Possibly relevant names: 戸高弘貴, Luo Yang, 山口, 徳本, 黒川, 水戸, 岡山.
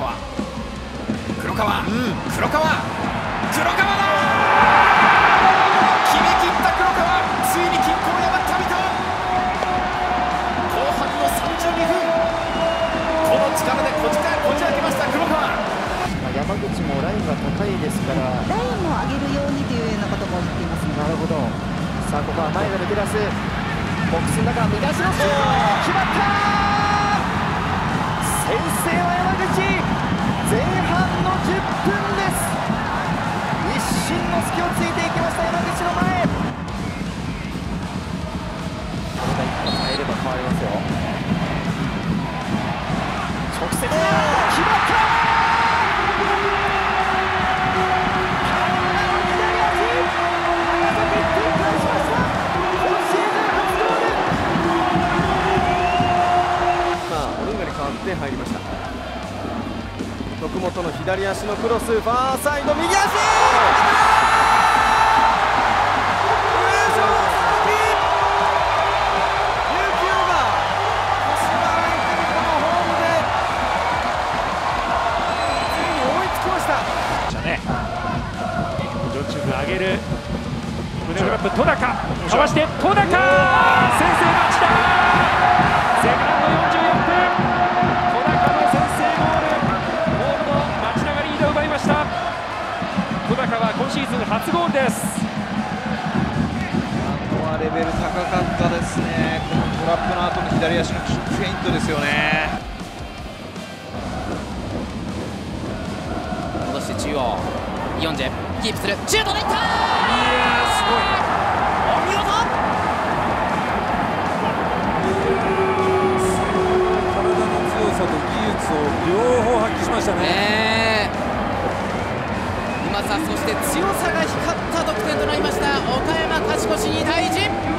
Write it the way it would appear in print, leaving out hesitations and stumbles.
川、黒川、黒川、黒川だ、決め切った黒川、ついに均衡を破った水戸。後半の32分、この力でこじ開けました黒川。山口もラインが高いですから、ラインも上げるようにというようなことも言っていますね。なるほど。さあここは前が抜け出す、ボックスの中、見出しのシュート、決まった。先制は山口、前半の10分です。一瞬の隙をついていきました、山口の前。これが1個入れば変わりますよ。直接決まった。入りました。徳本の左足のクロス、ファーサイド、右足、戸高かわして、戸高、先制待ちだ。今シーズン初ゴールです。ここはレベル高かったですね。このトラップの後の左足のキックフェイントですよね。戻して中央、イオンジェキープする、シュートでいった。いやすごい、お見事。体の強さと技術を両方発揮しましたね。そして強さが光った得点となりました。岡山勝ち越し2対1。